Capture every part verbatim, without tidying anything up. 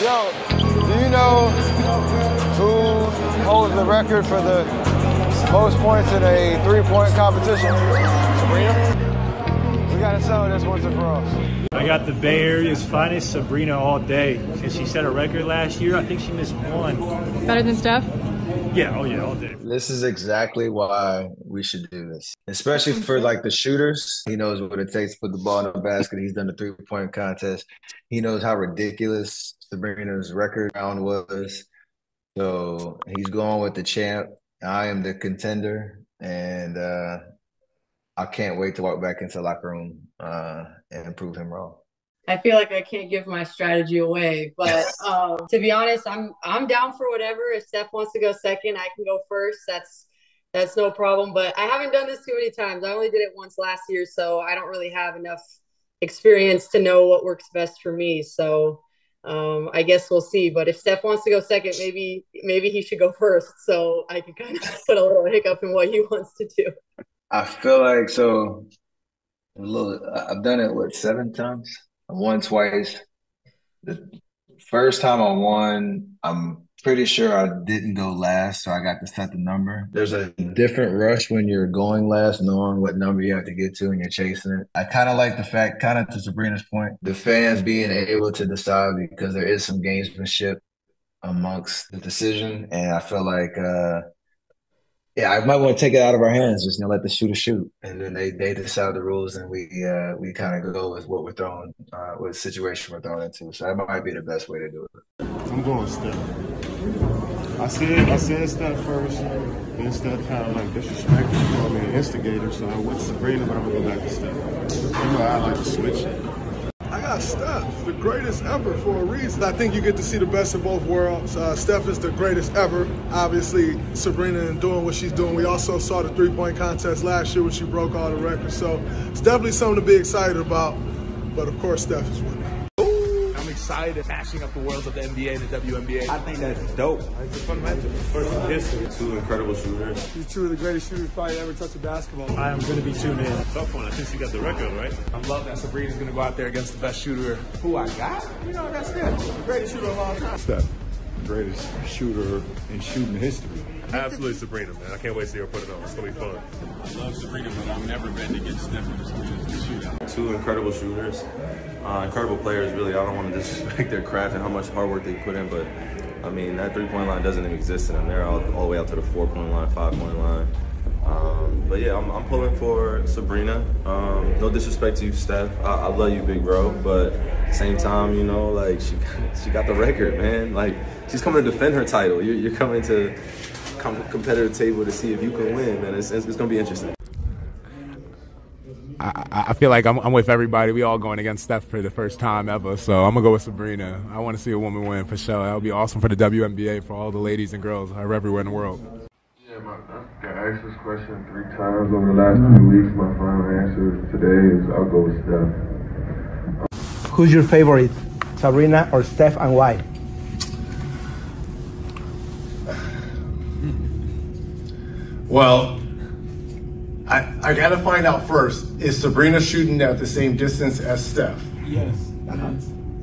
Yo, do you know who holds the record for the most points in a three-point competition? Sabrina? We gotta settle this once and for all. I got the Bay Area's finest Sabrina all day. Since she set a record last year, I think she missed one. Better than Steph? Yeah, oh yeah, all day. This is exactly why we should do this, especially for like the shooters. He knows what it takes to put the ball in the basket. He's done the three-point contest. He knows how ridiculous Sabrina's record round was. So he's going with the champ. I am the contender, and uh, I can't wait to walk back into the locker room uh, and prove him wrong. I feel like I can't give my strategy away, but um, to be honest, I'm I'm down for whatever. If Steph wants to go second, I can go first. That's that's no problem. But I haven't done this too many times. I only did it once last year, so I don't really have enough experience to know what works best for me. So um, I guess we'll see. But if Steph wants to go second, maybe maybe he should go first, so I can kind of put a little hiccup in what he wants to do. I feel like so. A little, I've done it what, seven times. I won twice. The first time I won, I'm pretty sure I didn't go last, so I got to set the number. There's a different rush when you're going last, knowing what number you have to get to and you're chasing it. I kind of like the fact, kind of to Sabrina's point, the fans being able to decide, because there is some gamesmanship amongst the decision. And I feel like, uh, yeah, I might want to take it out of our hands, just you know, let the shooter shoot. And then they, they decide the rules, and we uh, we kind of go with what we're throwing, uh, what situation we're throwing into. So that might be the best way to do it. I'm going with Steph. I said, I said Steph first, then Steph kind of like disrespected me, called me an instigator. So I went to Sabrina, but I'm going to go back to Steph. You know, I like to switch it. I got Steph, the greatest ever, for a reason. I think you get to see the best of both worlds. Uh, Steph is the greatest ever. Obviously, Sabrina and doing what she's doing. We also saw the three-point contest last year when she broke all the records. So it's definitely something to be excited about. But, of course, Steph is winning. Ooh. I'm excited. Mashing up the worlds of the N B A and the W N B A. I think that's dope. It's a fun matchup. First in history. Two incredible shooters. You're two of the greatest shooters probably ever touched a basketball. I am going to be tuned in. Tough one. I think she got the record, right? I love that Sabrina's going to go out there against the best shooter. Who I got? You know, that's Steph. The greatest shooter of all time. Steph, the greatest shooter in shooting history. Absolutely Sabrina, man. I can't wait to see her put it on. It's going to be fun. I love Sabrina, but I've never been against Steph in this shootout. Two incredible shooters, uh, incredible players, really. I don't want to disrespect their craft and how much hard work they put in, but, I mean, that three-point line doesn't even exist in them. They're all, all the way up to the four-point line, five-point line. Um, but, yeah, I'm, I'm pulling for Sabrina. Um, no disrespect to you, Steph. I, I love you, big bro, but at the same time, you know, like, she, she got the record, man. Like, she's coming to defend her title. You're, you're coming to competitive table to see if you can win, man. It's, it's, it's going to be interesting. I, I feel like I'm, I'm with everybody. We all going against Steph for the first time ever, so I'm going to go with Sabrina. I want to see a woman win for sure. That would be awesome for the W N B A, for all the ladies and girls everywhere in the world. Yeah, my, I asked this question three times over the last two weeks. My final answer today is I'll go with Steph. Who's your favorite, Sabrina or Steph, and why? Well, I, I gotta find out first, is Sabrina shooting at the same distance as Steph? Yes. Uh-huh.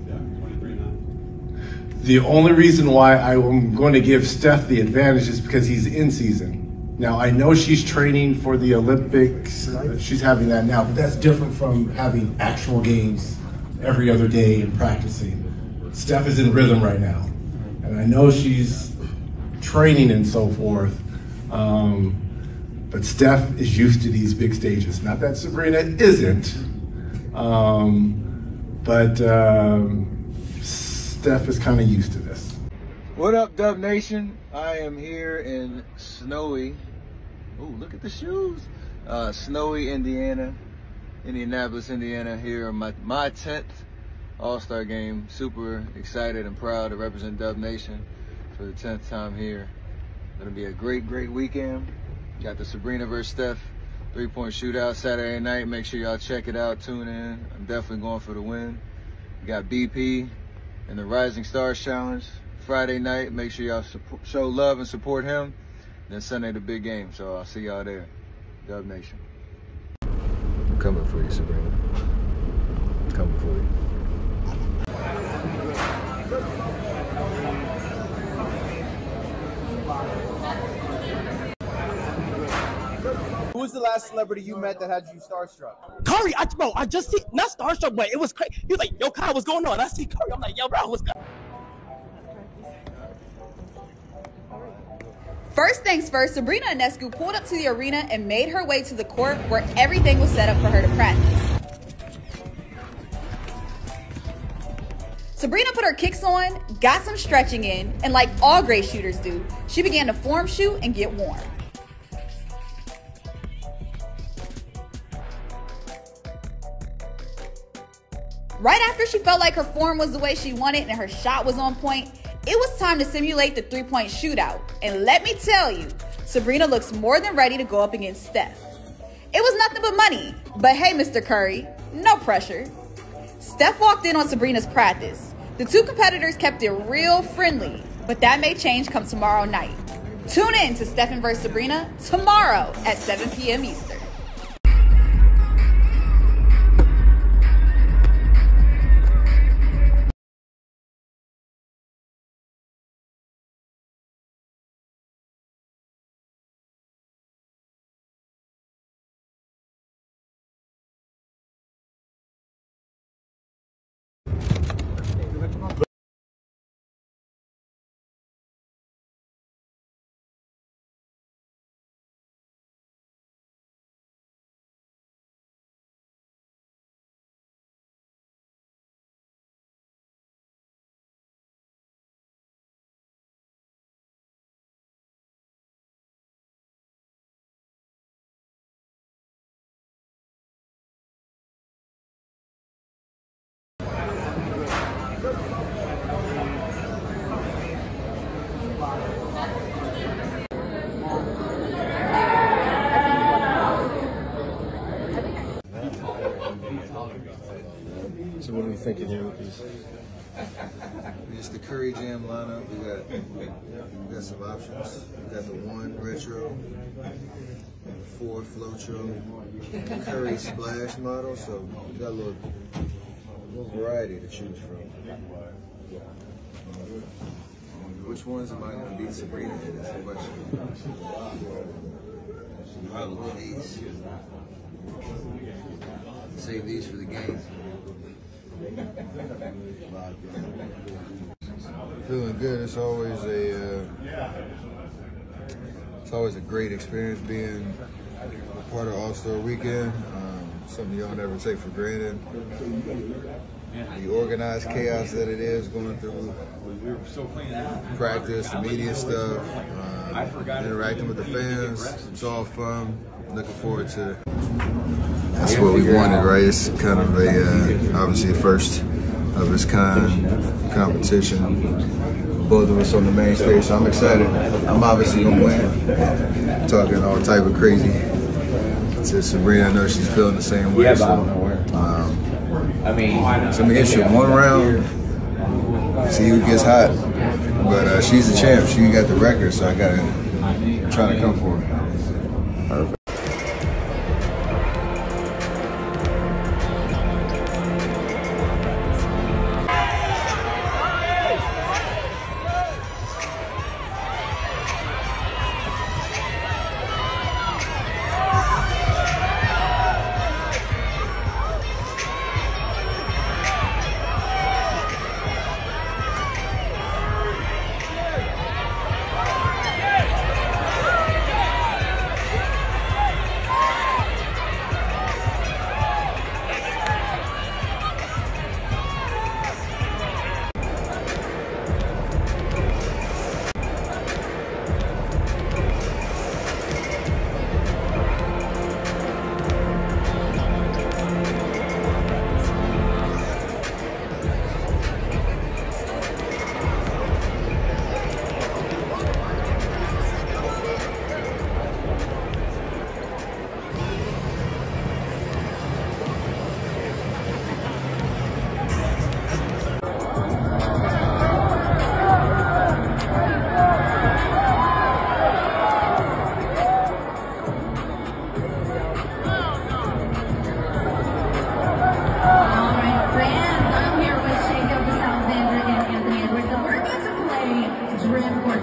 Yeah, the only reason why I'm going to give Steph the advantage is because he's in season. Now, I know she's training for the Olympics. She's having that now, but that's different from having actual games every other day and practicing. Steph is in rhythm right now, and I know she's training and so forth. Um, but Steph is used to these big stages. Not that Sabrina isn't, um, but um, Steph is kind of used to this. What up, Dub Nation? I am here in snowy, oh, look at the shoes, uh, snowy Indiana, Indianapolis, Indiana, here in my, my tenth All-Star game. Super excited and proud to represent Dub Nation for the tenth time here. Gonna be a great, great weekend. Got the Sabrina versus Steph three-point shootout Saturday night. Make sure y'all check it out, tune in. I'm definitely going for the win. We got B P and the Rising Stars Challenge Friday night. Make sure y'all show love and support him. And then Sunday, the big game. So I'll see y'all there. Dub Nation. I'm coming for you, Sabrina. I'm coming for you. Who's the last celebrity you met that had you starstruck? Curry, I, bro, I just see, not starstruck, but it was crazy. He was like, yo, Kyle, what's going on? And I see Curry, I'm like, yo, bro, what's going on? First things first, Sabrina Ionescu pulled up to the arena and made her way to the court where everything was set up for her to practice. Sabrina put her kicks on, got some stretching in, and like all great shooters do, she began to form shoot and get warm. Right after she felt like her form was the way she wanted and her shot was on point, it was time to simulate the three-point shootout. And let me tell you, Sabrina looks more than ready to go up against Steph. It was nothing but money, but hey, Mister Curry, no pressure. Steph walked in on Sabrina's practice. The two competitors kept it real friendly, but that may change come tomorrow night. Tune in to Steph versus. Sabrina tomorrow at seven p m Eastern. So what are we thinking here with these? It's the Curry Jam lineup. We got, we got some options. We got the one retro, the four Flocho, Curry splash model. So we got a little, a little variety to choose from. Which ones am I going to beat Sabrina in? That's the question. Probably these. Save these for the game. Feeling good. It's always a uh, it's always a great experience being a part of All-Star Weekend. Um, something y'all never take for granted. The organized chaos that it is going through practice, the media stuff, um, interacting with the fans. It's all fun. Looking forward to it. That's what we wanted, right? It's kind of a, uh, obviously, a first of its kind competition. Both of us on the main stage, so I'm excited. I'm obviously going to win. Talking all type of crazy to Sabrina. I know she's feeling the same way. So, um, it's going to be interesting. One round, see who gets hot. But uh, she's the champ. She got the record, so I got to try to come for it. Perfect.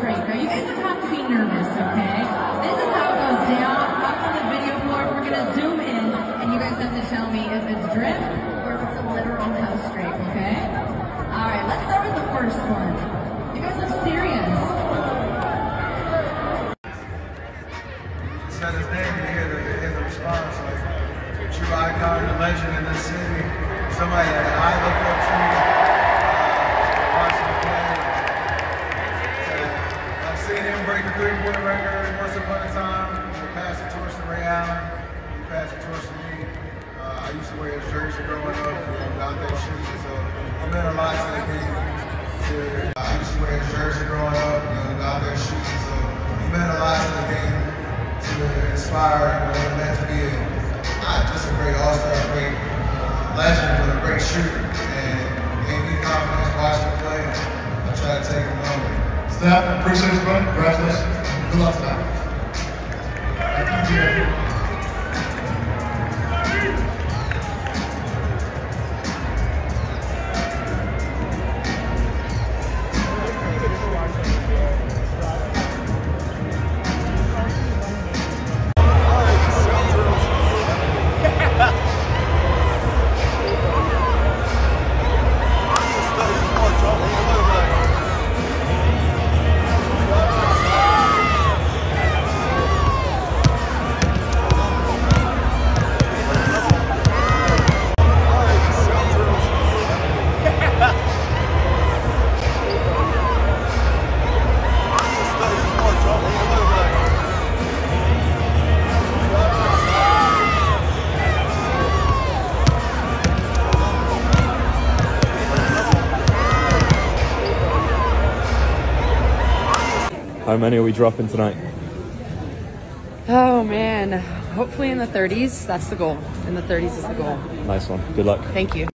Are you guys don't have to be nervous, okay? This is how it goes down. Up on the video. inspiring, man. That's being not just a great all-star, a great legend, but a great shooter. And gave me confidence watching him play. I try to take him home. Steph, I appreciate it, brother. Congratulations. Good luck, Steph. Thank you. How many are we dropping tonight? Oh man, hopefully in the thirties, that's the goal. In the thirties is the goal. Nice one, good luck. Thank you.